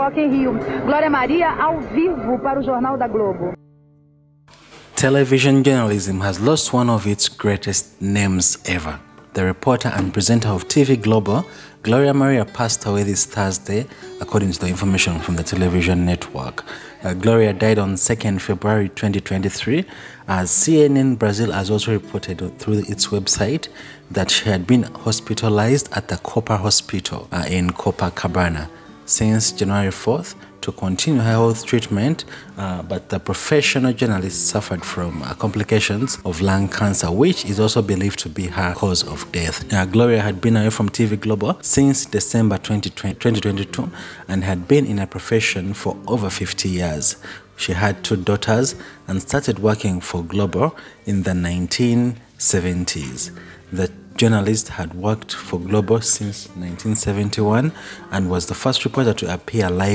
Aqui em Rio, Glória Maria ao vivo para o Jornal da Globo. Television journalism has lost one of its greatest names ever. The reporter and presenter of TV Globo, Glória Maria, passed away this Thursday, according to the information from the television network. Glória died on 2nd February 2023, as CNN Brasil has also reported through its website that she had been hospitalized at the Copa Hospital in Copacabana since January 4th to continue her health treatment, but the professional journalist suffered from complications of lung cancer, which is also believed to be her cause of death. Glória had been away from TV Globo since December 2022 and had been in her profession for over 50 years. She had two daughters and started working for Globo in the 1970s. The journalist had worked for Globo since 1971 and was the first reporter to appear live